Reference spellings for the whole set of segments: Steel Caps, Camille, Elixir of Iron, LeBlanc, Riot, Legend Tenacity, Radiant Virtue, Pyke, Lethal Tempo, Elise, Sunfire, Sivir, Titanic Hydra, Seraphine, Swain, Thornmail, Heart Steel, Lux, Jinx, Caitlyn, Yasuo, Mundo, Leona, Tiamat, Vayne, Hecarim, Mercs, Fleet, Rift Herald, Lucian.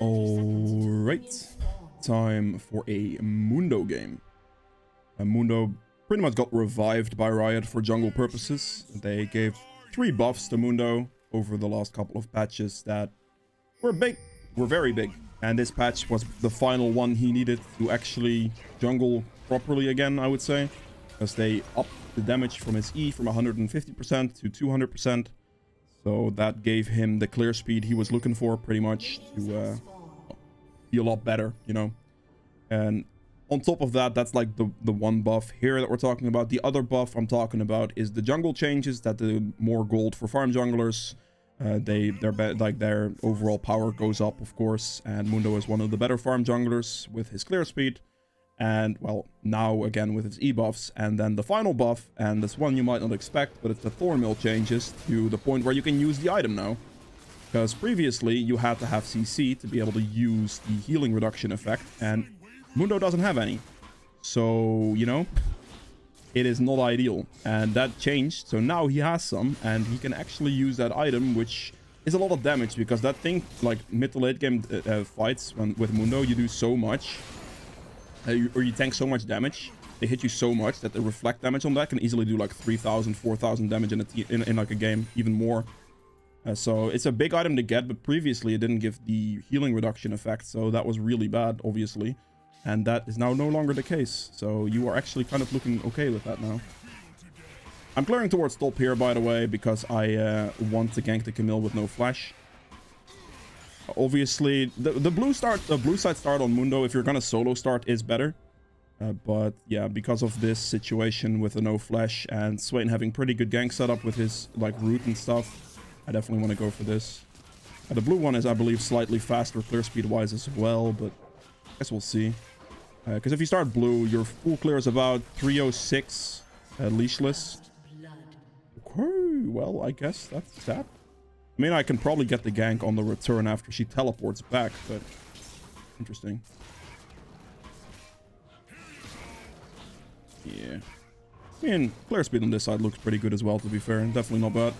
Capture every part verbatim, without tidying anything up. Alright, time for a Mundo game. A Mundo pretty much got revived by Riot for jungle purposes. They gave three buffs to Mundo over the last couple of patches that were big, were very big. And this patch was the final one he needed to actually jungle properly again, I would say. Because they upped the damage from his E from one hundred fifty percent to two hundred percent. So that gave him the clear speed he was looking for, pretty much, to uh, be a lot better, you know. And on top of that, that's like the, the one buff here that we're talking about. The other buff I'm talking about is the jungle changes, that the more gold for farm junglers. Uh, they, they're like their overall power goes up, of course. And Mundo is one of the better farm junglers with his clear speed. And, well, now again with its e-buffs. And then the final buff, and this one you might not expect, but it's the Thornmail changes to the point where you can use the item now. Because previously, you had to have C C to be able to use the healing reduction effect, and Mundo doesn't have any. So, you know, it is not ideal. And that changed, so now he has some, and he can actually use that item, which is a lot of damage, because that thing, like, mid to late game uh, fights when, with Mundo, you do so much. Uh, you, or you tank so much damage, they hit you so much that the reflect damage on that can easily do like three thousand, four thousand damage in, a t in, in like a game, even more. Uh, so it's a big item to get, but previously it didn't give the healing reduction effect, so that was really bad, obviously. And that is now no longer the case, so you are actually kind of looking okay with that now. I'm clearing towards top here, by the way, because I uh, want to gank the Camille with no flash. Obviously, the, the blue start, the blue side start on Mundo, if you're going to solo start, is better. Uh, but yeah, because of this situation with the no flash and Swain having pretty good gank setup with his like root and stuff, I definitely want to go for this. Uh, the blue one is, I believe, slightly faster clear speed wise as well, but I guess we'll see. Because uh, if you start blue, your full clear is about three oh six uh, leashless. Okay, well, I guess that's that. I mean, I can probably get the gank on the return after she teleports back, but interesting. Yeah. I mean, clear speed on this side looks pretty good as well, to be fair. Definitely not bad.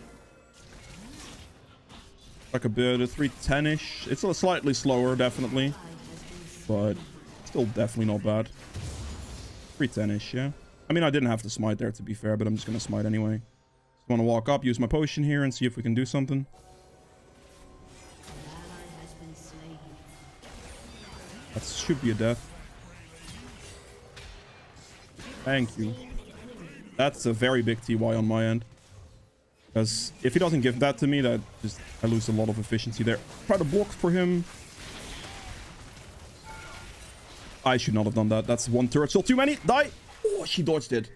Like a bit of three ten-ish. It's a slightly slower, definitely. But still definitely not bad. three ten-ish, yeah. I mean, I didn't have to smite there, to be fair, but I'm just going to smite anyway. Just want to walk up, use my potion here, and see if we can do something. That should be a death. Thank you. That's a very big T Y on my end. Because if he doesn't give that to me, that just I lose a lot of efficiency there. Try to block for him. I should not have done that. That's one turret. Still too many. Die. Oh, she dodged it.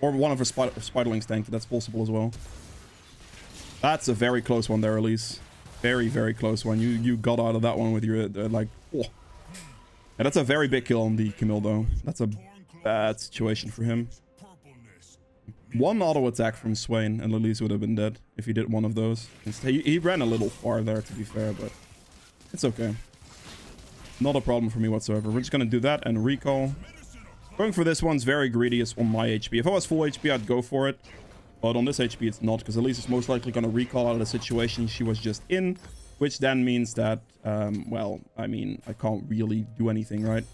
Or one of her spider spiderlings tanked. That's possible as well. That's a very close one there, Elise. Very, very close one. You you got out of that one with your, uh, like... Oh. Yeah, that's a very big kill on the Camille, though. That's a bad situation for him. One auto attack from Swain, and Elise would have been dead if he did one of those. He, he ran a little far there, to be fair, but it's okay. Not a problem for me whatsoever. We're just going to do that and recall. Going for this one's very greedy. It's on my H P. If I was full H P, I'd go for it. But on this H P, it's not, because Elise is most likely going to recall out of the situation she was just in, which then means that, um, well, I mean, I can't really do anything, right?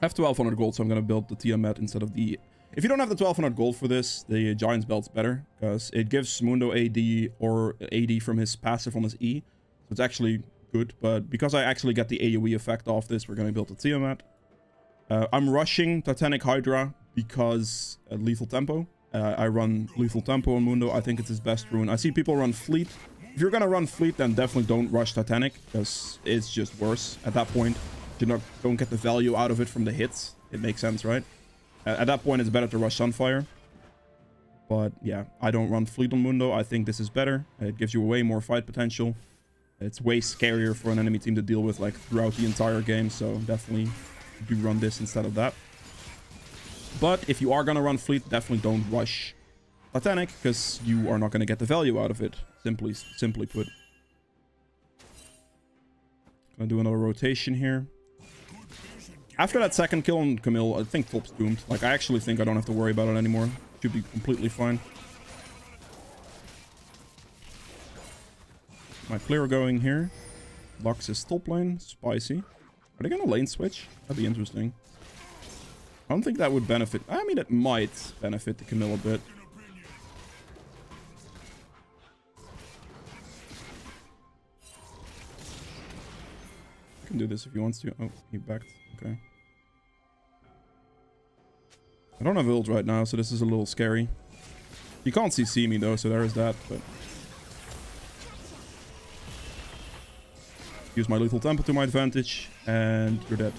I have twelve hundred gold, so I'm going to build the Tiamat instead of the... If you don't have the twelve hundred gold for this, the Giant's Belt's better, because it gives Mundo A D or A D from his passive on his E. So it's actually good, but because I actually get the AoE effect off this, we're going to build the Tiamat. Uh, I'm rushing Titanic Hydra because uh, Lethal Tempo. Uh, I run Lethal Tempo on Mundo. I think it's his best rune. I see people run Fleet. If you're going to run Fleet, then definitely don't rush Titanic, because it's just worse. At that point, you not, don't get the value out of it from the hits. It makes sense, right? Uh, at that point, it's better to rush Sunfire. But yeah, I don't run Fleet on Mundo. I think this is better. It gives you way more fight potential. It's way scarier for an enemy team to deal with like throughout the entire game, so definitely... do run this instead of that. But if you are going to run Fleet, definitely don't rush Titanic, because you are not going to get the value out of it, simply simply put. Gonna do another rotation here. After that second kill on Camille, I think top's doomed. Like, I actually think I don't have to worry about it anymore. Should be completely fine. My clear going here. Lux is top lane. Spicy. Are they gonna lane switch? That'd be interesting. I don't think that would benefit. I mean, it might benefit the Camille a bit. I can do this if he wants to. Oh, he backed. Okay. I don't have ult right now, so this is a little scary. You can't C C me though, so there is that, but... Use my Lethal Tempo to my advantage, and you're dead.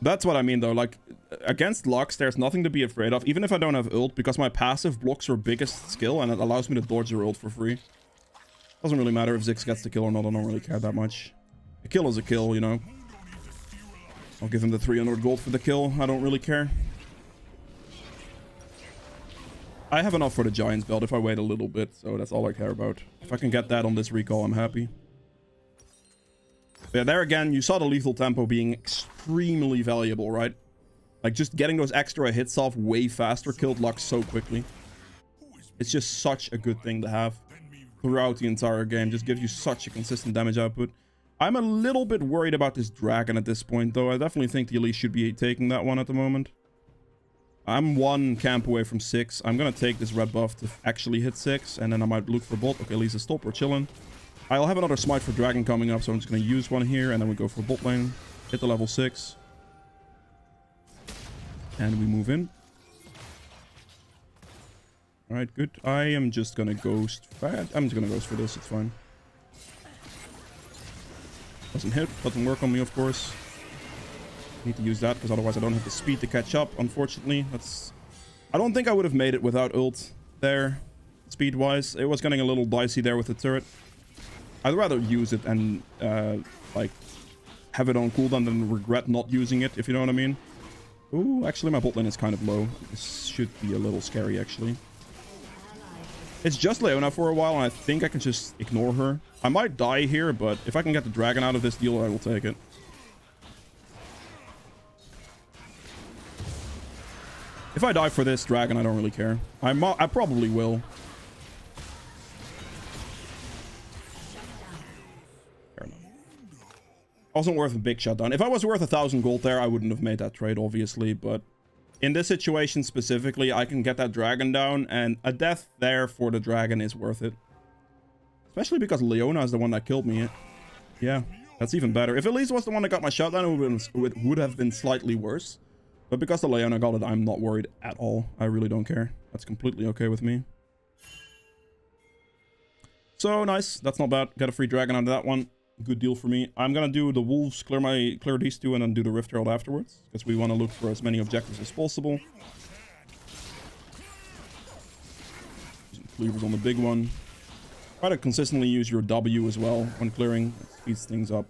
That's what I mean though, like, against Lux, there's nothing to be afraid of, even if I don't have ult, because my passive blocks her biggest skill, and it allows me to dodge her ult for free. Doesn't really matter if Zix gets the kill or not, I don't really care that much. A kill is a kill, you know. I'll give him the three hundred gold for the kill, I don't really care. I have enough for the Giants belt if I wait a little bit, so that's all I care about. If I can get that on this recall, I'm happy. But yeah, there again, you saw the Lethal Tempo being extremely valuable, right? Like, just getting those extra hits off way faster killed Lux so quickly. It's just such a good thing to have throughout the entire game, just gives you such a consistent damage output. I'm a little bit worried about this dragon at this point, though. I definitely think the Elise should be taking that one at the moment. I'm one camp away from six. I'm going to take this red buff to actually hit six, and then I might look for bot. Okay, Elise is top. We're chilling. I'll have another smite for dragon coming up, so I'm just going to use one here, and then we go for bot lane. Hit the level six. And we move in. All right, good. I am just going to ghost. I'm just going to ghost for this. It's fine. Doesn't hit, doesn't work on me, of course. Need to use that, because otherwise I don't have the speed to catch up, unfortunately. That's... I don't think I would have made it without ult there, speed-wise. It was getting a little dicey there with the turret. I'd rather use it and, uh, like, have it on cooldown than regret not using it, if you know what I mean. Ooh, actually my bot lane is kind of low. This should be a little scary, actually. It's just Leona for a while, and I think I can just ignore her. I might die here, but if I can get the dragon out of this deal, I will take it. If I die for this dragon, I don't really care. I, mo I probably will. Fair enough. Wasn't worth a big shutdown. If I was worth a thousand gold there, I wouldn't have made that trade, obviously, but... In this situation specifically, I can get that dragon down, and a death there for the dragon is worth it. Especially because Leona is the one that killed me. Yeah, that's even better. If Elise was the one that got my shot down, it would have been, it would have been slightly worse. But because the Leona got it, I'm not worried at all. I really don't care. That's completely okay with me. So, nice. That's not bad. Got a free dragon out of that one. Good deal for me. I'm gonna do the wolves, clear my clear these two, and then do the Rift Herald afterwards, because we want to look for as many objectives as possible. Some cleavers on the big one. Try to consistently use your W as well when clearing. It speeds things up.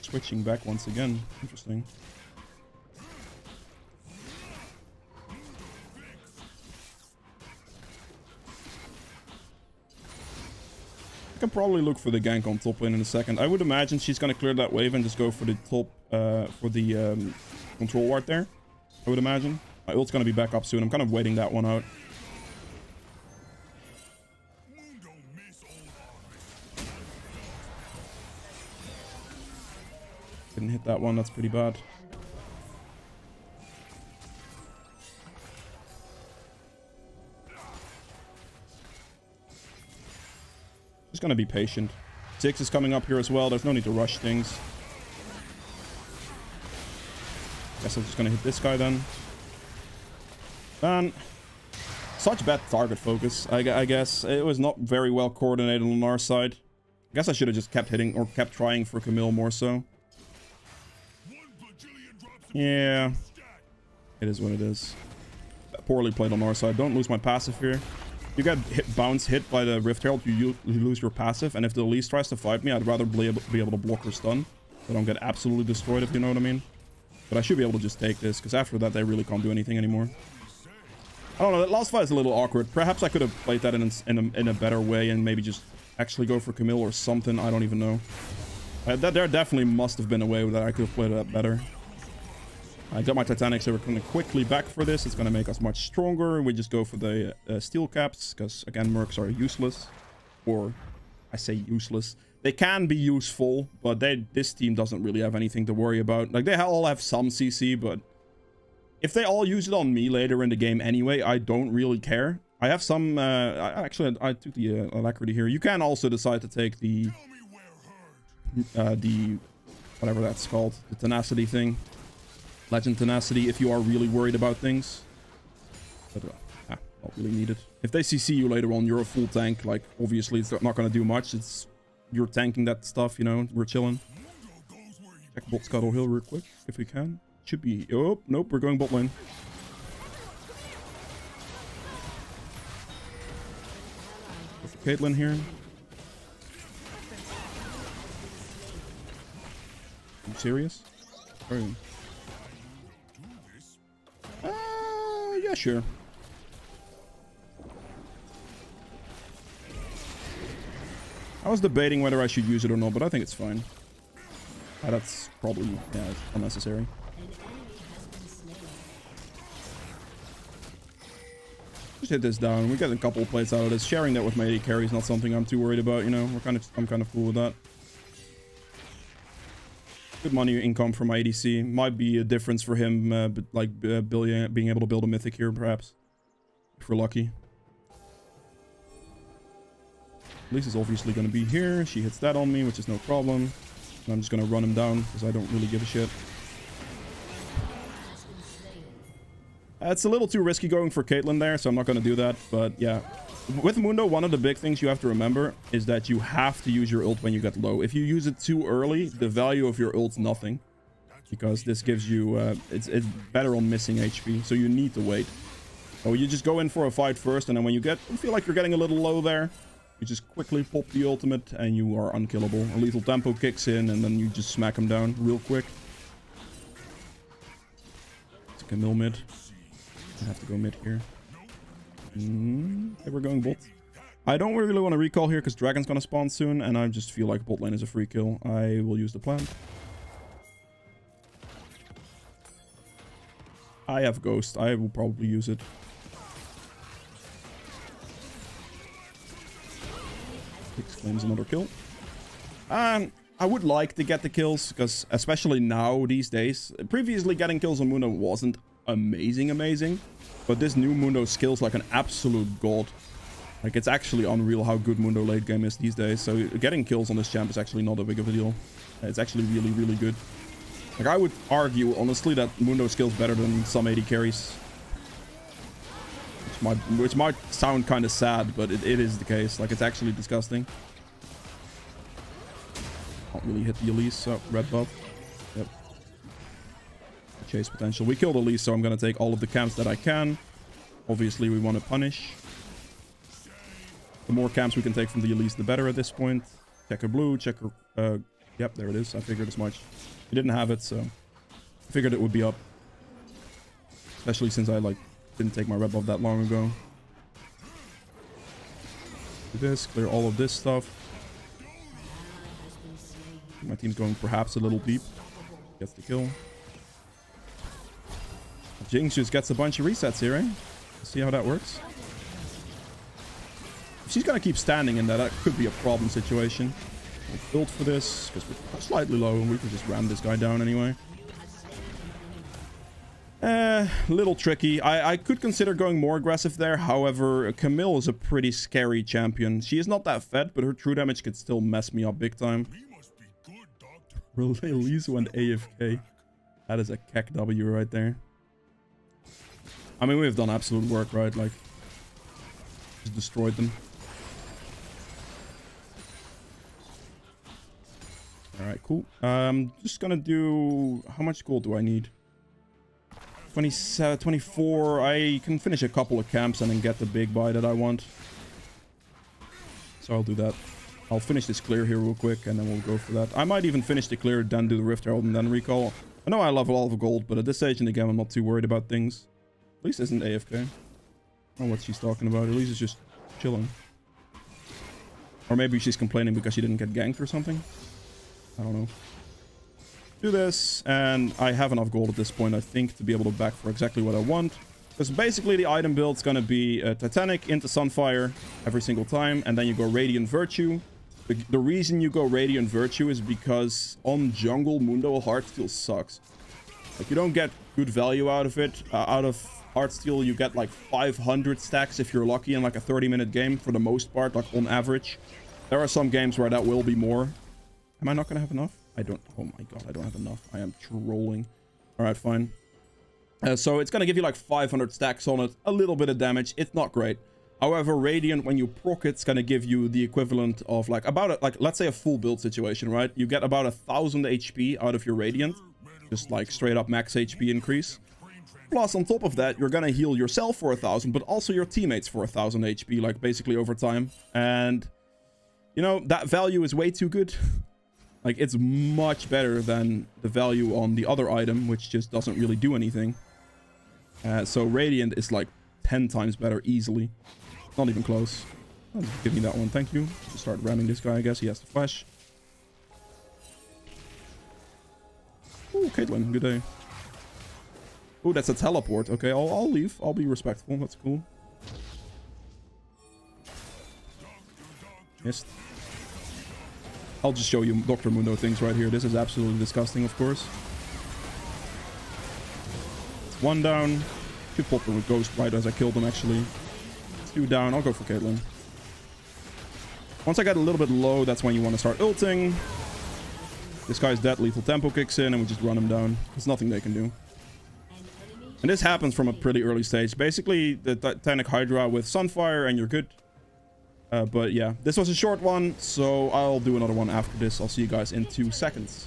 Switching back once again. Interesting. I can probably look for the gank on top lane in a second. I would imagine she's going to clear that wave and just go for the top, uh, for the um, control ward there. I would imagine. My ult's going to be back up soon. I'm kind of waiting that one out. Didn't hit that one. That's pretty bad. Just gonna be patient. Zix is coming up here as well. There's no need to rush things. Guess I'm just gonna hit this guy then. Man, such bad target focus. I, I guess it was not very well coordinated on our side. I guess I should have just kept hitting or kept trying for Camille more so. Yeah, it is what it is. Poorly played on our side. Don't lose my passive here. You get hit, bounce hit by the Rift Herald, you, you lose your passive, and if the Elise tries to fight me, I'd rather be able, be able to block her stun. So I don't get absolutely destroyed, if you know what I mean. But I should be able to just take this, because after that, they really can't do anything anymore. I don't know, that last fight is a little awkward. Perhaps I could have played that in a, in a, in a better way, and maybe just actually go for Camille or something, I don't even know. Uh, that, there definitely must have been a way that I could have played that better. I got my Titanic, so we're going to quickly back for this. It's going to make us much stronger. We just go for the uh, Steel Caps, because, again, Mercs are useless. Or I say useless. They can be useful, but they this team doesn't really have anything to worry about. Like, they all have some C C, but if they all use it on me later in the game anyway, I don't really care. I have some... Uh, I, actually, I took the uh, Alacrity here. You can also decide to take the... Uh, the... Whatever that's called. The Tenacity thing. Legend Tenacity, if you are really worried about things. But, uh, ah, not really needed. If they C C you later on, you're a full tank. Like, obviously, it's not going to do much. It's... You're tanking that stuff, you know. We're chilling. Check bot scuttle hill real quick, if we can. Should be... Oh, nope, we're going bot lane. Go for Caitlyn here. Are you serious? Are you? Uh, yeah, sure. I was debating whether I should use it or not, but I think it's fine. Ah, that's probably yeah, unnecessary. Just hit this down. We get a couple of plates out of this. Sharing that with my A D carry is not something I'm too worried about, you know. We're kind of I'm kind of cool with that. Good money income from my A D C. Might be a difference for him, uh, but like uh, building, being able to build a mythic here, perhaps, if we're lucky. Elise is obviously going to be here. She hits that on me, which is no problem. And I'm just going to run him down because I don't really give a shit. Uh, it's a little too risky going for Caitlyn there, so I'm not going to do that. But yeah, with Mundo, one of the big things you have to remember is that you have to use your ult when you get low. If you use it too early, the value of your ult's nothing. Because this gives you... Uh, it's, it's better on missing H P, so you need to wait. So you just go in for a fight first, and then when you get... You feel like you're getting a little low there. You just quickly pop the ultimate and you are unkillable. A lethal tempo kicks in and then you just smack him down real quick. It's a Camille mid. I have to go mid here. Mm, okay, we're going bot. I don't really want to recall here because Dragon's going to spawn soon. And I just feel like bot lane is a free kill. I will use the plant. I have Ghost. I will probably use it. Claims another kill. Um, I would like to get the kills because, especially now these days, previously getting kills on Mundo wasn't amazing, amazing, but this new Mundo skills like an absolute god. Like, it's actually unreal how good Mundo late game is these days. So getting kills on this champ is actually not a big of a deal. It's actually really, really good. Like, I would argue honestly that Mundo skills better than some A D carries. Which might, which might sound kind of sad, but it, it is the case. Like, it's actually disgusting. Can't really hit the Elise, so red buff. Yep. Chase potential. We killed Elise, so I'm going to take all of the camps that I can. Obviously, we want to punish. The more camps we can take from the Elise, the better at this point. Check her blue, check her... Uh, yep, there it is. I figured as much. We didn't have it, so... I figured it would be up. Especially since I, like... Didn't take my red buff that long ago. Do this, clear all of this stuff. My team's going perhaps a little deep. Gets the kill. Jinx just gets a bunch of resets here, eh? Let's see how that works. If she's gonna keep standing in there, that could be a problem situation. We'll build for this, because we're slightly low and we can just ram this guy down anyway. Uh, little tricky. I, I could consider going more aggressive there. However, Camille is a pretty scary champion. She is not that fed, but her true damage could still mess me up big time. Elise went A F K. That is a kek W right there. I mean, we've done absolute work, right? Like, just destroyed them. Alright, cool. Um, just gonna do... How much gold do I need? twenty-seven, twenty-four, I can finish a couple of camps and then get the big buy that I want. So I'll do that. I'll finish this clear here real quick and then we'll go for that. I might even finish the clear, then do the Rift Herald and then recall. I know I love a lot of gold, but at this stage in the game I'm not too worried about things. Elise isn't A F K. I don't know what she's talking about. Elise is just chilling. Or maybe she's complaining because she didn't get ganked or something. I don't know. Do this, and I have enough gold at this point, I think, to be able to back for exactly what I want. Because basically the item build's gonna be uh, Titanic into Sunfire every single time, and then you go Radiant Virtue, The, the reason you go Radiant Virtue is because on jungle, Mundo Heart Steel sucks. Like, you don't get good value out of it. Uh, out of Heart Steel, you get like five hundred stacks if you're lucky in like a thirty minute game for the most part, like on average. There are some games where that will be more. Am I not gonna have enough? I don't. Oh my god, I don't have enough. I am trolling. All right, fine. Uh, so it's gonna give you like five hundred stacks on it, a little bit of damage. It's not great. However, Radiant, when you proc it, it's gonna give you the equivalent of like about a, like let's say a full build situation, right? You get about a thousand H P out of your Radiant, just like straight up max H P increase. Plus, on top of that, you're gonna heal yourself for a thousand, but also your teammates for a thousand H P, like basically over time. And you know that value is way too good. Like, it's much better than the value on the other item, which just doesn't really do anything. Uh, so Radiant is like ten times better easily. Not even close. Oh, give me that one, thank you. Just start ramming this guy, I guess. He has to flash. Ooh, Caitlyn, good day. Ooh, that's a teleport. Okay, I'll, I'll leave. I'll be respectful. That's cool. Missed. I'll just show you Doctor Mundo things right here. This is absolutely disgusting, of course. It's one down. Should pop them with Ghost right as I killed them, actually. It's two down. I'll go for Caitlyn. Once I get a little bit low, that's when you want to start ulting. This guy's dead. Lethal Tempo kicks in, and we just run him down. There's nothing they can do. And this happens from a pretty early stage. Basically, the Titanic Hydra with Sunfire, and you're good. Uh, but yeah, this was a short one, so I'll do another one after this. I'll see you guys in two seconds.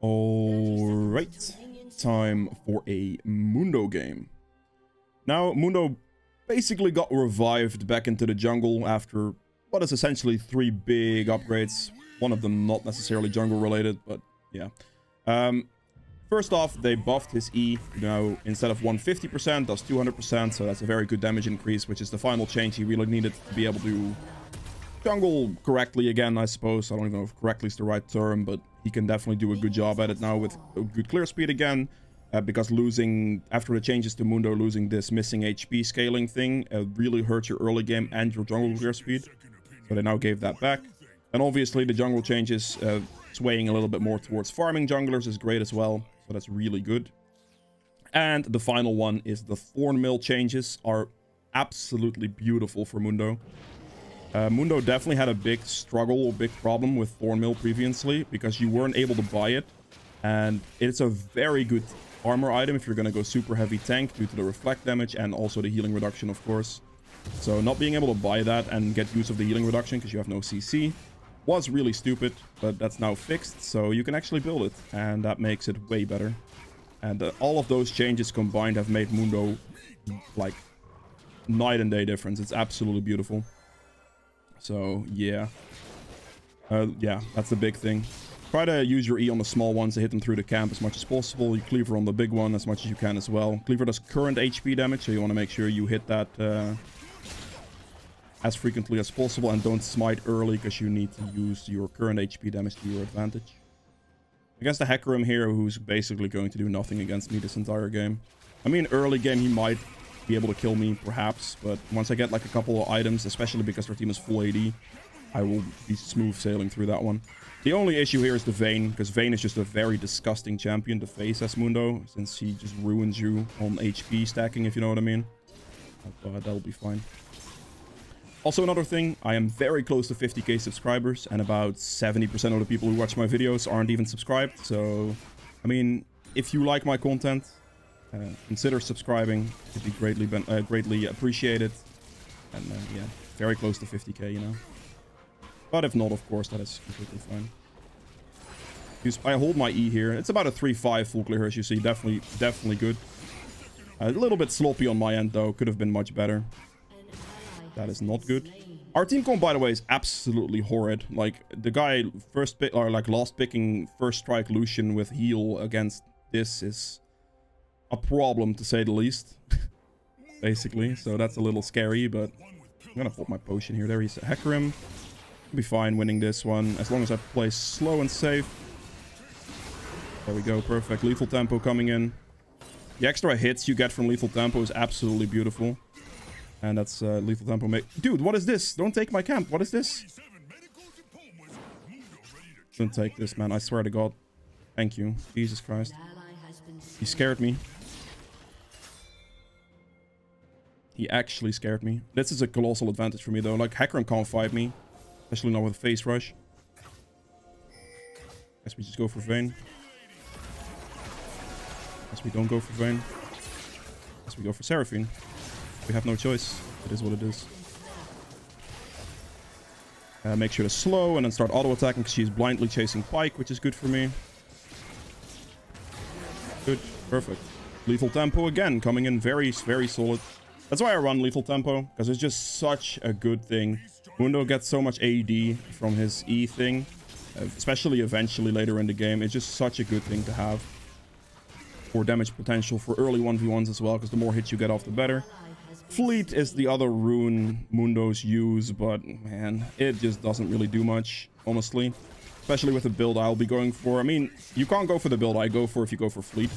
Alright, time for a Mundo game. Now, Mundo basically got revived back into the jungle after what is essentially three big upgrades. One of them not necessarily jungle related, but yeah. Um, First off, they buffed his E. Now, instead of one hundred fifty percent, does two hundred percent, so that's a very good damage increase, which is the final change he really needed to be able to jungle correctly again, I suppose. I don't even know if correctly is the right term, but he can definitely do a good job at it now with good clear speed again, uh, because losing, after the changes to Mundo, losing this missing H P scaling thing uh, really hurt your early game and your jungle clear speed, so they now gave that back. And obviously, the jungle changes, uh, swaying a little bit more towards farming junglers is great as well. So that's really good. And the final one is the Thornmail changes are absolutely beautiful for Mundo. Uh, Mundo definitely had a big struggle or big problem with Thornmail previously because you weren't able to buy it. And it's a very good armor item if you're going to go super heavy tank due to the reflect damage and also the healing reduction, of course. So not being able to buy that and get use of the healing reduction because you have no C C was really stupid, but that's now fixed, so you can actually build it, and that makes it way better. And uh, all of those changes combined have made Mundo like night and day difference. It's absolutely beautiful. So yeah, uh, yeah, that's the big thing. Try to use your E on the small ones to hit them through the camp as much as possible. You cleaver on the big one as much as you can as well. Cleaver does current H P damage, so you want to make sure you hit that Uh, as frequently as possible, and don't smite early because you need to use your current H P damage to your advantage. Against the Hecarim here, who's basically going to do nothing against me this entire game. I mean, early game he might be able to kill me, perhaps, but once I get like a couple of items, especially because their team is full A D, I will be smooth sailing through that one. The only issue here is the Vayne, because Vayne is just a very disgusting champion to face as Mundo, since he just ruins you on H P stacking, if you know what I mean. But uh, that'll be fine. Also, another thing, I am very close to fifty K subscribers, and about seventy percent of the people who watch my videos aren't even subscribed. So, I mean, if you like my content, uh, consider subscribing. It'd be greatly ben uh, greatly appreciated. And uh, yeah, very close to fifty K, you know. But if not, of course, that is completely fine. I hold my E here. It's about a three five full clear, as you see. Definitely, definitely good. A little bit sloppy on my end, though. Could have been much better. That is not good. Our team comp, by the way, is absolutely horrid. Like, the guy first pick or like last picking first strike Lucian with heal against this is a problem, to say the least. Basically, so that's a little scary, but I'm gonna pop my potion here. There he's a Hecarim. I'll be fine winning this one as long as I play slow and safe. There we go, perfect. Lethal Tempo coming in. The extra hits you get from Lethal Tempo is absolutely beautiful. And that's uh, Lethal Tempo. Dude, what is this? Don't take my camp. What is this? Don't take this, man. I swear to God. Thank you. Jesus Christ. He scared me. He actually scared me. This is a colossal advantage for me, though. Like, Hecarim can't fight me. Especially not with a face rush. Guess we just go for Vayne. Guess we don't go for Vayne. Guess we go for Seraphine. We have no choice. It is what it is. Uh, make sure to slow and then start auto-attacking because she's blindly chasing Pike, which is good for me. Good. Perfect. Lethal Tempo again, coming in very, very solid. That's why I run Lethal Tempo, because it's just such a good thing. Mundo gets so much A D from his E thing, especially eventually later in the game. It's just such a good thing to have for damage potential, for early one v ones as well, because the more hits you get off, the better. Fleet is the other rune Mundo's use, but man, it just doesn't really do much, honestly. Especially with the build I'll be going for. I mean, you can't go for the build I go for if you go for Fleet.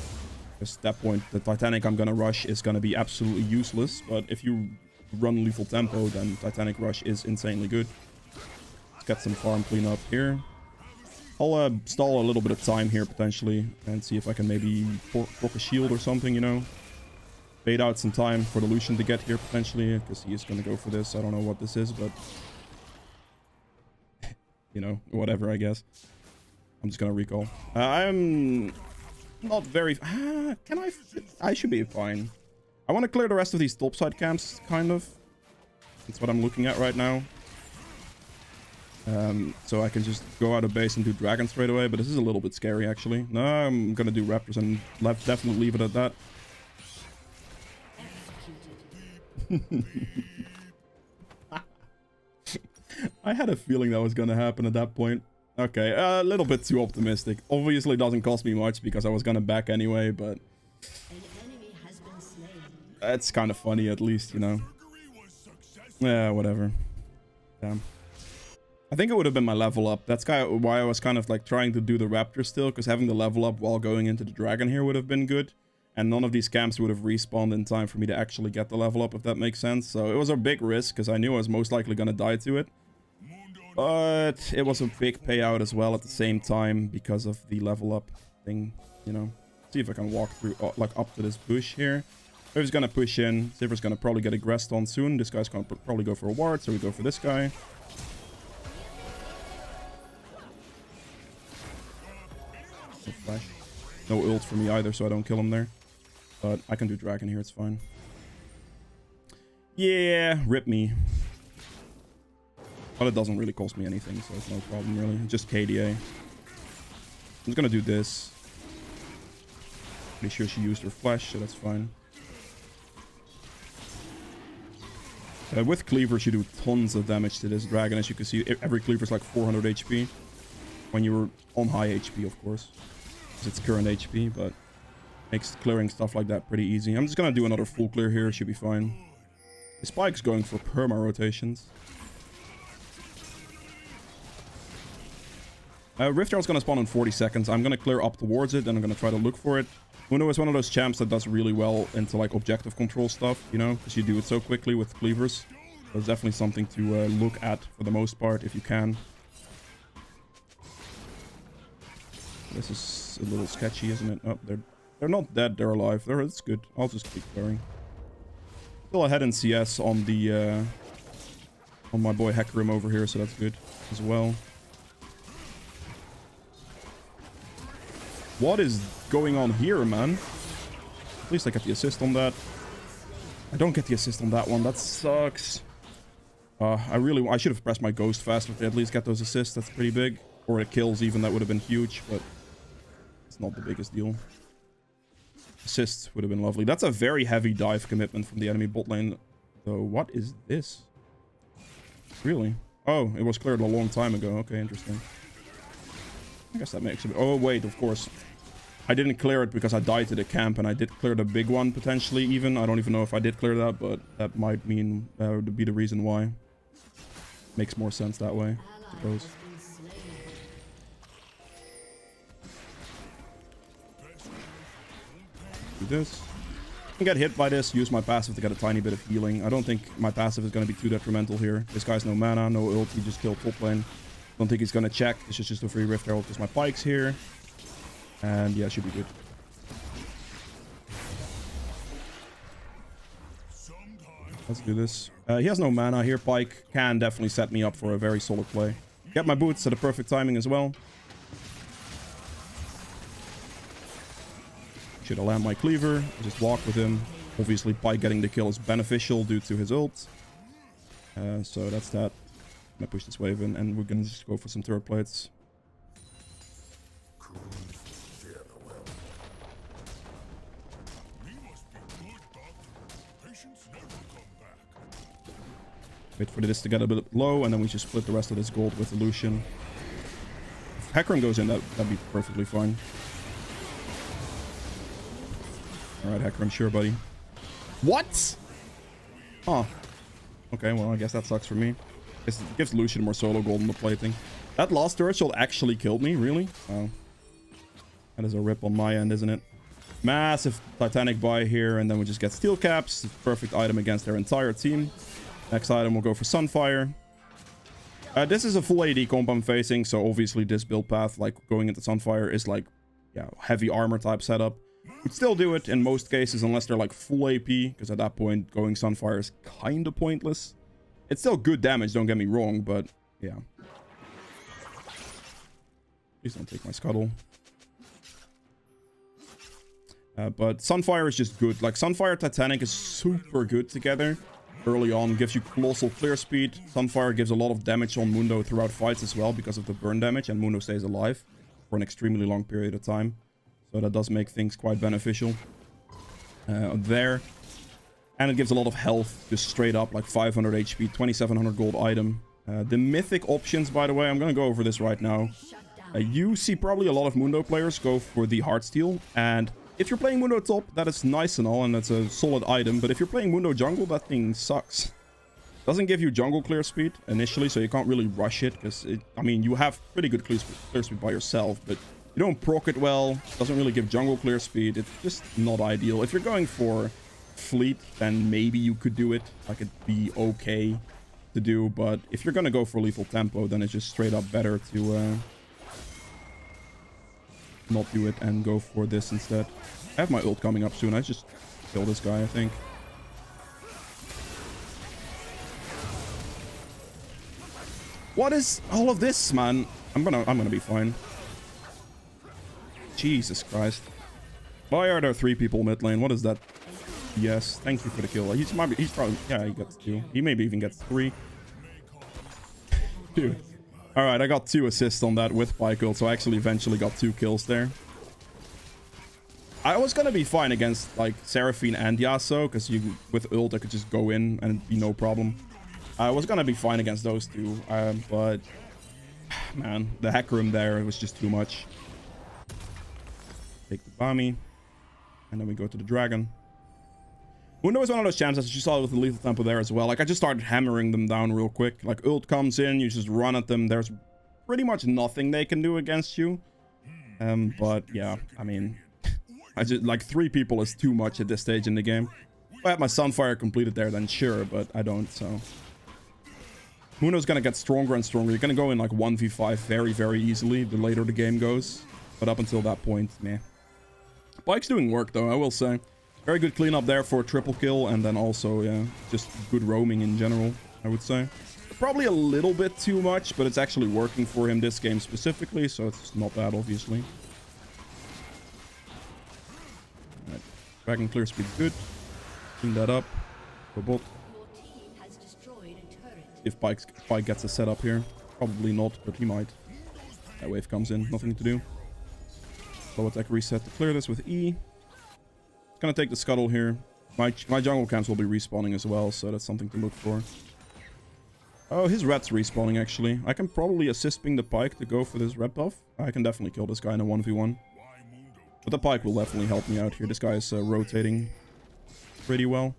Because at that point, the Titanic I'm going to rush is going to be absolutely useless. But if you run Lethal Tempo, then Titanic Rush is insanely good. Let's get some farm cleanup here. I'll uh, stall a little bit of time here, potentially. And see if I can maybe proc a shield or something, you know. Bait out some time for the Lucian to get here, potentially. Because he is going to go for this. I don't know what this is, but... you know, whatever, I guess. I'm just going to recall. Uh, I'm... Not very... Ah, can I... I should be fine. I want to clear the rest of these topside camps, kind of. That's what I'm looking at right now. Um, so I can just go out of base and do dragon straight away, but this is a little bit scary, actually. No, I'm going to do raptors and left, definitely leave it at that. I had a feeling that was going to happen at that point. Okay, a little bit too optimistic. Obviously doesn't cost me much because I was gonna back anyway, but... An enemy has been slain. That's kind of funny at least, you know. Yeah, whatever. Damn. I think it would have been my level up. That's kind of why I was kind of like trying to do the raptor still, because having the level up while going into the dragon here would have been good. And none of these camps would have respawned in time for me to actually get the level up, if that makes sense. So it was a big risk, because I knew I was most likely gonna die to it. But it was a big payout as well at the same time because of the level up thing, you know. See if I can walk through, uh, like, up to this bush here. River's gonna push in. River's gonna probably get aggressed on soon. This guy's gonna probably go for a ward, so we go for this guy. No flash. No ult for me either, so I don't kill him there. But I can do dragon here, it's fine. Yeah, rip me. But it doesn't really cost me anything, so it's no problem, really. Just K D A. I'm just gonna do this. Pretty sure she used her flash, so that's fine. Uh, with cleavers, you do tons of damage to this dragon. As you can see, every cleaver is like four hundred H P. When you were on high H P, of course. Because it's current H P, but... makes clearing stuff like that pretty easy. I'm just gonna do another full clear here, should be fine. The Spike's going for perma-rotations. Uh, Rift Herald's going to spawn in forty seconds. I'm going to clear up towards it, and I'm going to try to look for it. Mundo is one of those champs that does really well into, like, objective control stuff, you know? Because you do it so quickly with cleavers. So it's definitely something to uh, look at for the most part, if you can. This is a little sketchy, isn't it? Oh, they're, they're not dead. They're alive. They're, it's good. I'll just keep clearing. Still ahead in C S on the... Uh, on my boy Hecarim over here, so that's good as well. What is going on here, man? At least I get the assist on that. I don't get the assist on that one. That sucks. Uh, I really... I should have pressed my ghost faster to at least get those assists. That's pretty big. Or it kills even. That would have been huge, but... it's not the biggest deal. Assists would have been lovely. That's a very heavy dive commitment from the enemy bot lane. So, what is this? Really? Oh, it was cleared a long time ago. Okay, interesting. I guess that makes it... oh, wait, of course. I didn't clear it because I died to the camp, and I did clear the big one, potentially, even. I don't even know if I did clear that, but that might mean... that would be the reason why. Makes more sense that way, I suppose. Do this. can get hit by this, use my passive to get a tiny bit of healing. I don't think my passive is going to be too detrimental here. This guy's no mana, no ult, he just killed top lane. Don't think he's going to check. This is just a free Rift Herald because my Pike's here. And yeah, should be good. Let's do this. Uh, he has no mana here. Pike can definitely set me up for a very solid play. Get my boots at the perfect timing as well. Should I land my cleaver? I just walk with him. Obviously, Pike getting the kill is beneficial due to his ult. Uh, so that's that. I'm gonna push this wave in, and we're gonna just go for some turret plates. Wait for this to get a bit low, and then we just split the rest of this gold with Lucian. If Hecarim goes in, that, that'd be perfectly fine. Alright, Hecarim, sure, buddy. What? Oh. Okay, well, I guess that sucks for me. It gives Lucian more solo gold on the plating. That last turret shot actually killed me, really? Oh. That is a rip on my end, isn't it? Massive Titanic buy here, and then we just get Steel Caps. Perfect item against their entire team. Next item, we'll go for Sunfire. Uh, this is a full A D comp I'm facing, so obviously this build path, like going into Sunfire, is like, yeah, heavy armor type setup. Would still do it in most cases, unless they're like full A P, because at that point, going Sunfire is kind of pointless. It's still good damage, don't get me wrong, but yeah. Please don't take my Scuttle. Uh, but Sunfire is just good. Like, Sunfire Titanic is super good together. Early on, gives you colossal clear speed. Sunfire gives a lot of damage on Mundo throughout fights as well because of the burn damage, and Mundo stays alive for an extremely long period of time. So that does make things quite beneficial uh, there. And it gives a lot of health, just straight up, like five hundred H P, twenty-seven hundred gold item. Uh, the mythic options, by the way, I'm going to go over this right now. Uh, you see probably a lot of Mundo players go for the Heart Steel, and if you're playing Mundo top, that is nice and all, and that's a solid item. But if you're playing Mundo jungle, that thing sucks. Doesn't give you jungle clear speed initially, so you can't really rush it. Because, I mean, you have pretty good clear speed, clear speed by yourself, but you don't proc it well. Doesn't really give jungle clear speed. It's just not ideal. If you're going for Fleet, then maybe you could do it. Like, it'd be okay to do. But if you're going to go for Lethal Tempo, then it's just straight up better to... Uh, not do it and go for this instead. I have my ult coming up soon. I just kill this guy, I think. What is all of this, man? I'm gonna I'm gonna be fine. Jesus Christ. Why are there three people mid lane? What is that? Yes, thank you for the kill. He's might be, he's probably, yeah, he gets two. He maybe even gets three. Dude. Alright, I got two assists on that with Pyke ult, so I actually eventually got two kills there. I was gonna be fine against, like, Seraphine and Yasuo, because you with ult I could just go in and it'd be no problem. I was gonna be fine against those two, um, but... Man, the Hecarim there, it was just too much. Take the Bami. And then we go to the Dragon. Mundo is one of those champs, as you saw with the Lethal Tempo there as well. Like, I just started hammering them down real quick. Like, ult comes in, you just run at them. There's pretty much nothing they can do against you. Um, but, yeah, I mean... I just, like, three people is too much at this stage in the game. If I had my Sunfire completed there, then sure, but I don't, so... Mundo's gonna get stronger and stronger. You're gonna go in, like, one v five very, very easily the later the game goes. But up until that point, meh. Pike's doing work, though, I will say. Very good cleanup there for a triple kill, and then also, yeah, just good roaming in general, I would say. Probably a little bit too much, but it's actually working for him this game specifically, so it's not bad, obviously. Alright, Dragon clear speed good. Clean that up. Go bot. If Pike, Pike gets a setup here. Probably not, but he might. That wave comes in, nothing to do. Slow attack reset to clear this with E. Gonna take the Scuttle here. My my jungle camps will be respawning as well, so that's something to look for. Oh, his red's respawning, actually. I can probably assist ping the Pike to go for this red buff. I can definitely kill this guy in a one v one. But the Pike will definitely help me out here. This guy is uh, rotating pretty well.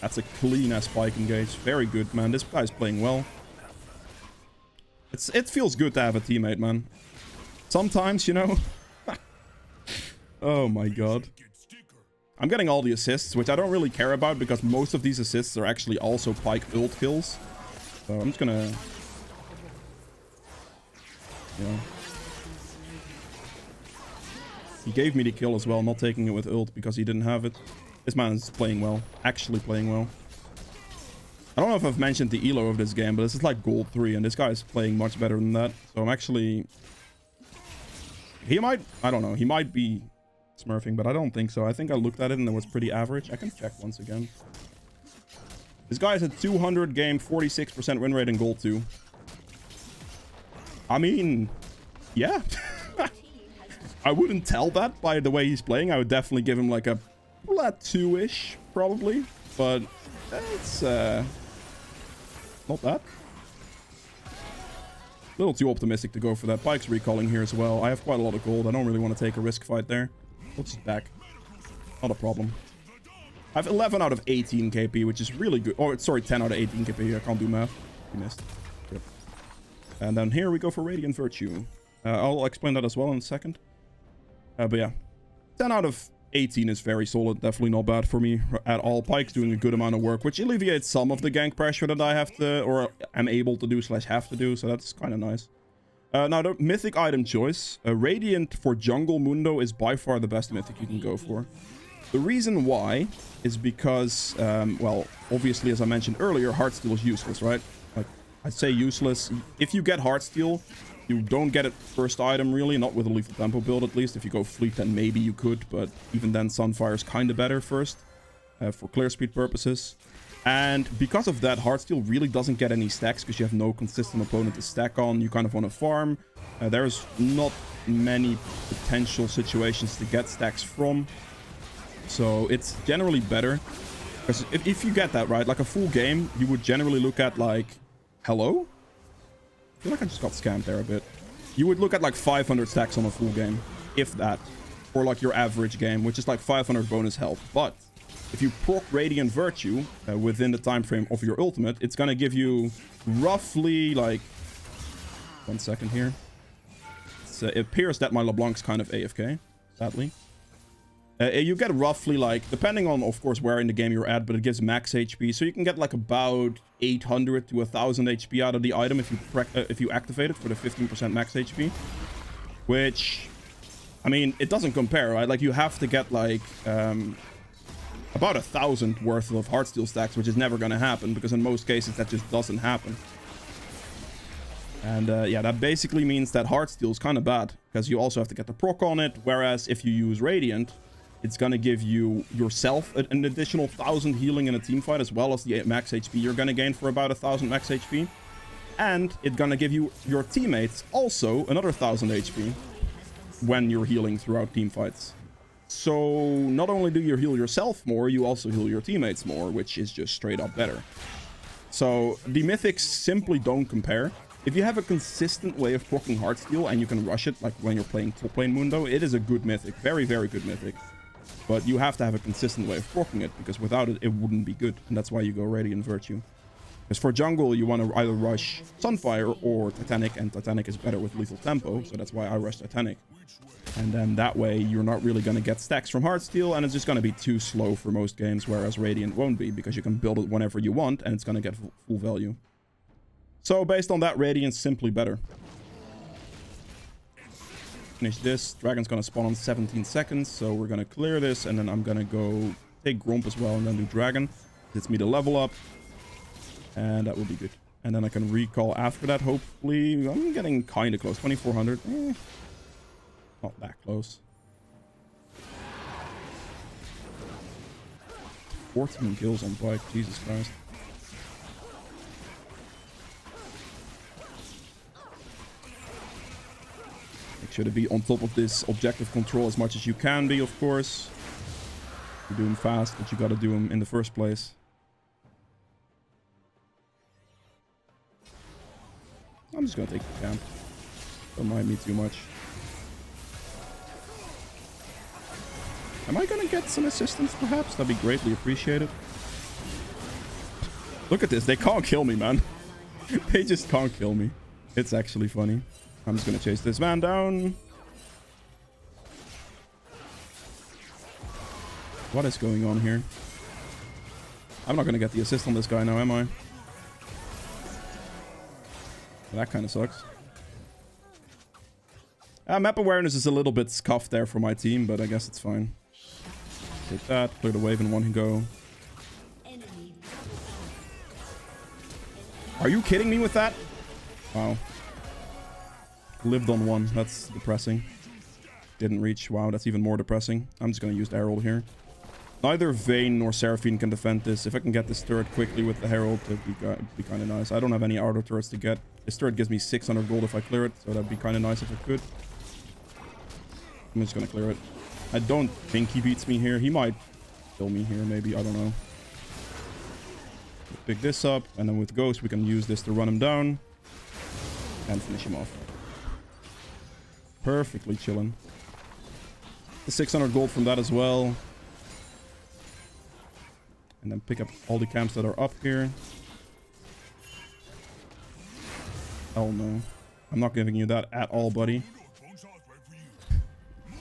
That's a clean-ass Pike engage. Very good, man. This guy's playing well. It's It feels good to have a teammate, man. Sometimes, you know... Oh my god. I'm getting all the assists, which I don't really care about because most of these assists are actually also Pyke ult kills. So I'm just gonna... Yeah. He gave me the kill as well, not taking it with ult because he didn't have it. This man is playing well. Actually playing well. I don't know if I've mentioned the E L O of this game, but this is like gold three, and this guy is playing much better than that. So I'm actually... He might... I don't know. He might be smurfing, but I don't think so. I think I looked at it and it was pretty average. I can check once again. This guy is at two hundred game, forty-six percent win rate in gold two. I mean... Yeah. I wouldn't tell that by the way he's playing. I would definitely give him like a plat two-ish, probably. But... That's uh, not bad. A little too optimistic to go for that. Pike's recalling here as well. I have quite a lot of gold. I don't really want to take a risk fight there. Let's just back. Not a problem. I have eleven out of eighteen K P, which is really good. Oh, sorry, ten out of eighteen K P. I can't do math. You missed. Yep. And then here we go for Radiant Virtue. Uh, I'll explain that as well in a second. Uh, but yeah, ten out of eighteen is very solid. Definitely not bad for me at all. Pike's doing a good amount of work, which alleviates some of the gank pressure that I have to, or am able to do slash have to do. So that's kind of nice. Uh, now the mythic item choice. Uh, Radiant for jungle Mundo is by far the best mythic you can go for. The reason why is because, um, well, obviously, as I mentioned earlier, Heart Steel is useless, right? Like, I say useless. If you get Heart Steel, you don't get it first item, really. Not with a Lethal Tempo build, at least. If you go Fleet, then maybe you could. But even then, Sunfire is kind of better first uh, for clear speed purposes. And because of that, Heart Steel really doesn't get any stacks because you have no consistent opponent to stack on. You kind of want to farm. Uh, there's not many potential situations to get stacks from. So it's generally better. Because if, if you get that right, like a full game, you would generally look at like, hello? I feel like I just got scammed there a bit. You would look at like five hundred stacks on a full game, if that, or like your average game, which is like five hundred bonus health. But if you proc Radiant Virtue uh, within the time frame of your ultimate, it's gonna give you roughly like one second here. It's, uh, it appears that my LeBlanc's kind of A F K, sadly. Uh, you get roughly like, depending on, of course, where in the game you're at, but it gives max H P. So you can get like about eight hundred to one thousand H P out of the item if you uh, if you activate it for the fifteen percent max H P. Which, I mean, it doesn't compare, right? Like, you have to get like um, about a thousand worth of Heart Steel stacks, which is never going to happen because in most cases that just doesn't happen. And uh, yeah, that basically means that Heart Steel is kind of bad because you also have to get the proc on it. Whereas if you use Radiant, it's going to give you yourself an additional one thousand healing in a team fight, as well as the max H P you're going to gain for about one thousand max H P. And it's going to give you your teammates also another one thousand H P when you're healing throughout team fights. So not only do you heal yourself more, you also heal your teammates more, which is just straight up better. So the mythics simply don't compare. If you have a consistent way of proccing Heart Steel and you can rush it, like when you're playing top lane Mundo, it is a good mythic. Very, very good mythic. But you have to have a consistent way of proccing it, because without it, it wouldn't be good. And that's why you go Radiant Virtue. Because for jungle, you want to either rush Sunfire or Titanic, and Titanic is better with Lethal Tempo, so that's why I rush Titanic. And then that way, you're not really going to get stacks from Heart Steel, and it's just going to be too slow for most games, whereas Radiant won't be, because you can build it whenever you want, and it's going to get full value. So based on that, Radiant's simply better. Finish this. Dragon's gonna spawn in seventeen seconds, so we're gonna clear this, and then I'm gonna go take Gromp as well, and then do Dragon. Gets me the level up, and that will be good. And then I can recall after that. Hopefully, I'm getting kind of close. twenty-four hundred, eh, not that close. fourteen kills on Pyke, Jesus Christ. Sure to be on top of this objective control as much as you can be, of course. You do them fast, but you gotta do them in the first place. I'm just gonna take the camp. Don't mind me too much. Am I gonna get some assistance, perhaps? That'd be greatly appreciated. Look at this. They can't kill me, man. They just can't kill me. It's actually funny. I'm just going to chase this man down. What is going on here? I'm not going to get the assist on this guy now, am I? That kind of sucks. Uh, map awareness is a little bit scuffed there for my team, but I guess it's fine. Take that, clear the wave in one go. Are you kidding me with that? Wow. Lived on one. That's depressing. Didn't reach. Wow, that's even more depressing. I'm just going to use the Herald here. Neither Vayne nor Seraphine can defend this. If I can get this turret quickly with the Herald, that'd be, uh, be kind of nice. I don't have any auto turrets to get. This turret gives me six hundred gold if I clear it, so that'd be kind of nice if I could. I'm just going to clear it. I don't think he beats me here. He might kill me here, maybe. I don't know. We'll pick this up, and then with Ghost, we can use this to run him down and finish him off. Perfectly chilling. The six hundred gold from that as well. And then pick up all the camps that are up here. Hell no. I'm not giving you that at all, buddy.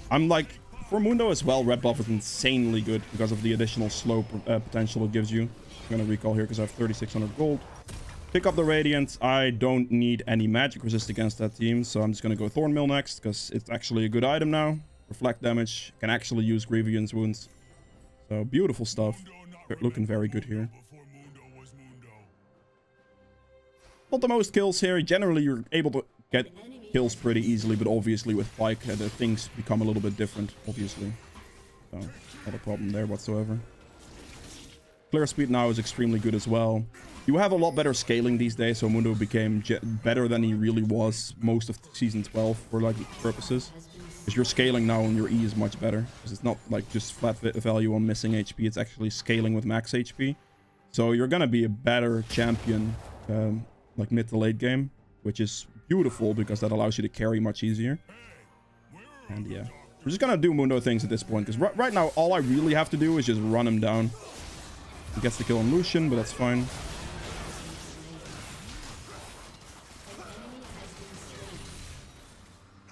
I'm like, for Mundo as well, red buff is insanely good because of the additional slow uh, potential it gives you. I'm going to recall here because I have thirty-six hundred gold. Pick up the Radiant. I don't need any magic resist against that team, so I'm just going to go Thornmail next because it's actually a good item now. Reflect damage. Can actually use Grievance Wounds. So, beautiful stuff. Looking very good here. Not the most kills here. Generally, you're able to get kills pretty easily, but obviously with Pike, uh, the things become a little bit different, obviously. So, not a problem there whatsoever. Clear speed now is extremely good as well. You have a lot better scaling these days, so Mundo became better than he really was most of Season twelve for like purposes. Because your scaling now on your E is much better. Because it's not like just flat value on missing H P, it's actually scaling with max H P. So you're going to be a better champion um, like mid to late game, which is beautiful because that allows you to carry much easier. And yeah, we're just going to do Mundo things at this point. Because right now, all I really have to do is just run him down. He gets the kill on Lucian, but that's fine.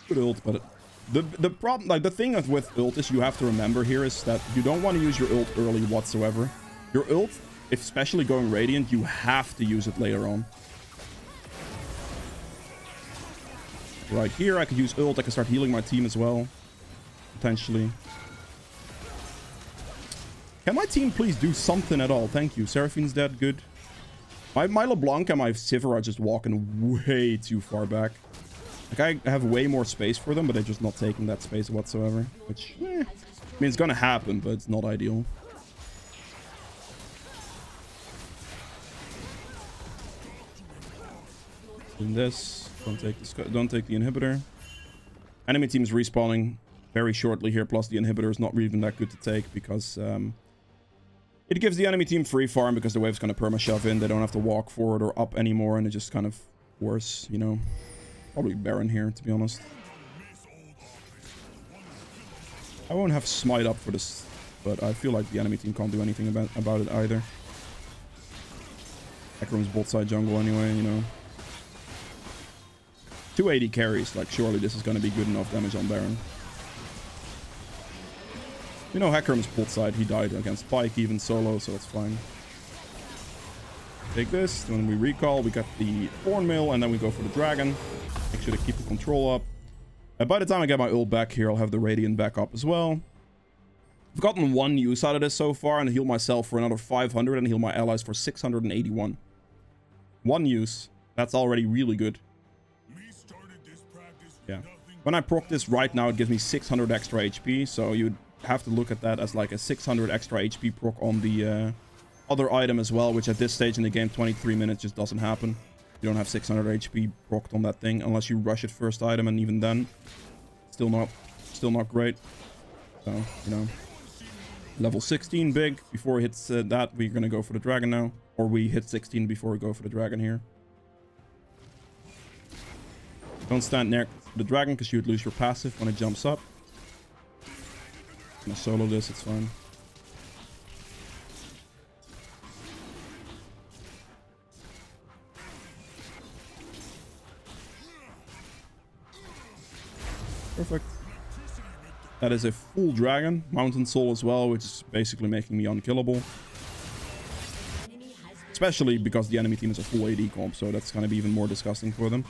Good ult, but the the problem, like the thing with ult is you have to remember here is that you don't want to use your ult early whatsoever. Your ult, especially going Radiant, you have to use it later on. Right here, I could use ult. I can start healing my team as well, potentially. Can my team please do something at all? Thank you. Seraphine's dead. Good. My, my LeBlanc and my Sivir are just walking way too far back. Like, I have way more space for them, but they're just not taking that space whatsoever. Which, eh, I mean, it's gonna happen, but it's not ideal. In this, don't take this, don't take the inhibitor. Enemy team is respawning very shortly here, plus the inhibitor is not even that good to take because um, it gives the enemy team free farm because the wave's gonna perma-shove in. They don't have to walk forward or up anymore, and it's just kind of worse, you know. Probably Baron here, to be honest. I won't have Smite up for this, but I feel like the enemy team can't do anything about, about it either. Hecarim's bot side jungle anyway, you know. two eighty carries, like surely this is going to be good enough damage on Baron. You know Hecarim's bot side, he died against Pike even solo, so it's fine. Take this, when we recall, we got the Thornmail, and then we go for the Dragon. Make sure to keep the control up. Uh, by the time I get my ult back here, I'll have the Radiant back up as well. I've gotten one use out of this so far, and heal myself for another five hundred, and heal my allies for six hundred eighty-one. One use. That's already really good. Yeah. When I proc this right now, it gives me six hundred extra H P, so you'd have to look at that as like a six hundred extra H P proc on the uh, other item as well, which at this stage in the game, twenty-three minutes, just doesn't happen. You don't have six hundred H P procced on that thing unless you rush it first item, and even then, still not, still not great. So, you know, level sixteen big. Before it hits uh, that, we're gonna go for the Dragon now, or we hit sixteen before we go for the Dragon here. Don't stand near the Dragon because you would lose your passive when it jumps up. I'm gonna solo this. It's fine. Perfect. That is a full dragon, Mountain Soul as well, which is basically making me unkillable. Especially because the enemy team is a full A D comp, so that's going to be even more disgusting for them.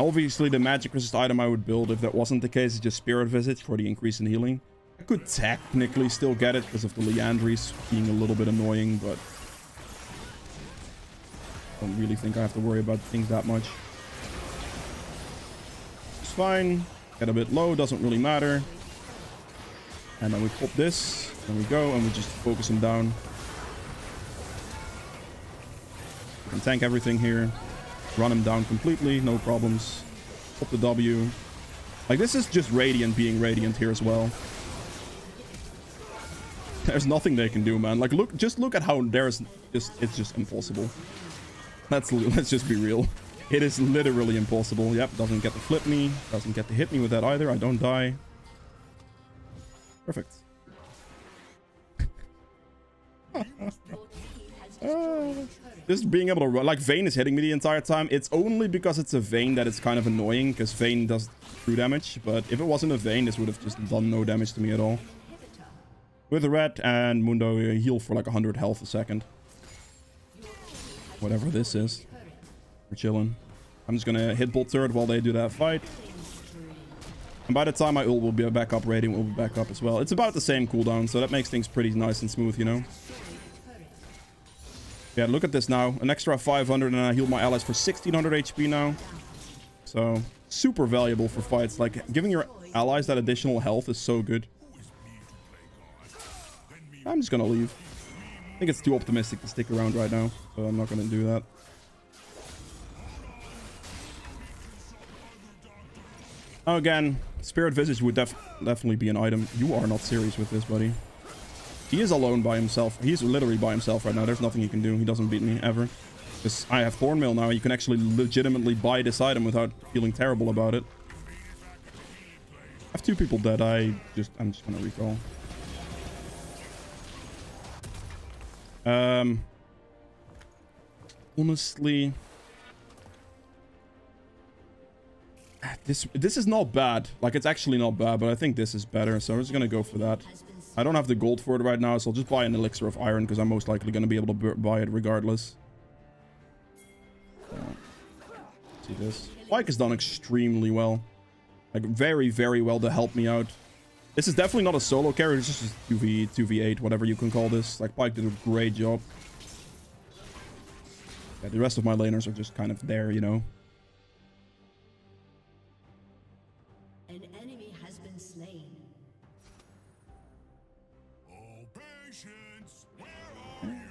Obviously, the magic resist item I would build, if that wasn't the case, is just Spirit Visage for the increase in healing. I could technically still get it because of the Leandries being a little bit annoying, but I don't really think I have to worry about things that much. It's fine. Get a bit low, doesn't really matter. And then we pop this, and we go, and we just focus him down. We can tank everything here. Run him down completely, no problems. Pop the W. Like, this is just Radiant being Radiant here as well. There's nothing they can do, man. Like, look, just look at how there's just, it's just impossible. Let's, let's just be real. It is literally impossible. Yep, doesn't get to flip me. Doesn't get to hit me with that either. I don't die. Perfect. uh, just being able to run. Like, Vayne is hitting me the entire time. It's only because it's a Vayne that it's kind of annoying, because Vayne does true damage. But if it wasn't a Vayne, this would have just done no damage to me at all. With Red and Mundo, heal for like one hundred health a second. Whatever this is. We're chilling. I'm just gonna hit bolt third while they do that fight. And by the time I ult will be back up, Radiant will be back up as well. It's about the same cooldown, so that makes things pretty nice and smooth, you know? Yeah, look at this now. An extra five hundred and I heal my allies for sixteen hundred H P now. So, super valuable for fights. Like, giving your allies that additional health is so good. I'm just gonna leave. I think it's too optimistic to stick around right now, so I'm not gonna do that. Now again, Spirit Visage would def definitely be an item. You are not serious with this, buddy. He is alone by himself. He's literally by himself right now. There's nothing he can do. He doesn't beat me, ever. Because I have Thornmail now. You can actually legitimately buy this item without feeling terrible about it. I have two people dead. I just, I'm just gonna recall. Um, honestly, this this is not bad. Like, it's actually not bad, but I think this is better, so I'm just gonna go for that. I don't have the gold for it right now, so I'll just buy an elixir of iron because I'm most likely gonna be able to buy it regardless. Yeah. See this? Pike has done extremely well, like very, very well to help me out. This is definitely not a solo carry, it's just two v eight, whatever you can call this. Like, Pyke did a great job. Yeah, the rest of my laners are just kind of there, you know. An enemy has been slain.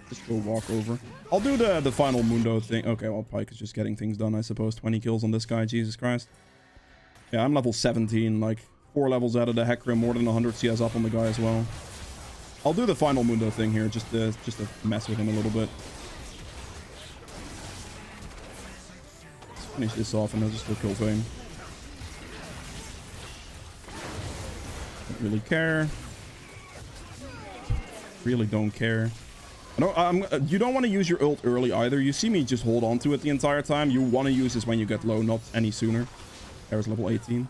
Just go walk over. I'll do the, the final Mundo thing. Okay, well, Pyke is just getting things done, I suppose. twenty kills on this guy, Jesus Christ. Yeah, I'm level seventeen, like... Four levels out of the Hecarim, more than one hundred C S up on the guy as well. I'll do the final Mundo thing here, just to, just to mess with him a little bit. Let's finish this off and I'll just go kill Vayne. Don't really care. Really don't care. I don't, I'm, you don't want to use your ult early either. You see me just hold on to it the entire time. You want to use this when you get low, not any sooner. There's level eighteen.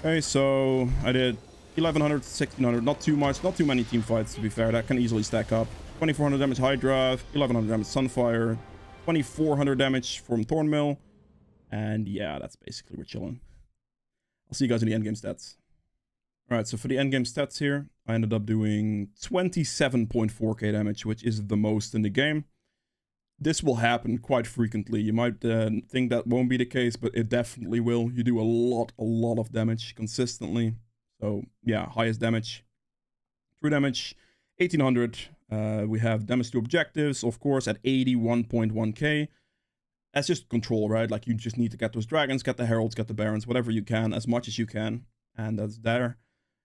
Okay, so I did eleven hundred, sixteen hundred, not too much, not too many team fights to be fair, that can easily stack up. twenty-four hundred damage Hydra, eleven hundred damage Sunfire, twenty-four hundred damage from Thornmail, and yeah, that's basically, we're chilling. I'll see you guys in the endgame stats. Alright, so for the endgame stats here, I ended up doing twenty-seven point four K damage, which is the most in the game. This will happen quite frequently. You might uh, think that won't be the case, but it definitely will. You do a lot, a lot of damage consistently. So, yeah, highest damage. True damage, eighteen hundred. Uh, we have damage to objectives, of course, at eighty-one point one K. That's just control, right? Like, you just need to get those dragons, get the heralds, get the barons, whatever you can, as much as you can. And that's there.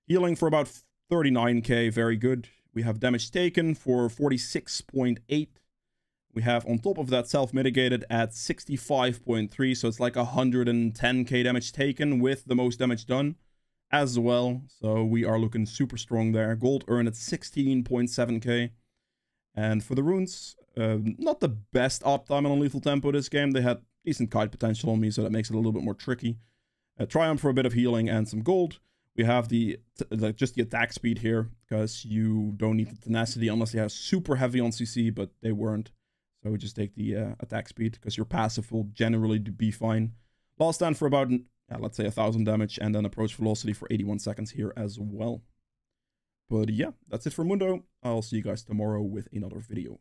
Healing for about thirty-nine K, very good. We have damage taken for forty-six point eight. We have on top of that self-mitigated at sixty-five point three, so it's like one hundred ten K damage taken with the most damage done as well. So we are looking super strong there. Gold earned at sixteen point seven K. And for the runes, uh, not the best uptime on Lethal Tempo this game. They had decent kite potential on me, so that makes it a little bit more tricky. a Triumph for a bit of healing and some gold. We have the, the just the attack speed here, because you don't need the tenacity unless you have super heavy on C C, but they weren't. So we just take the uh, attack speed, because your passive will generally be fine. Last stand for about, yeah, let's say, one thousand damage, and then approach velocity for eighty-one seconds here as well. But yeah, that's it for Mundo. I'll see you guys tomorrow with another video.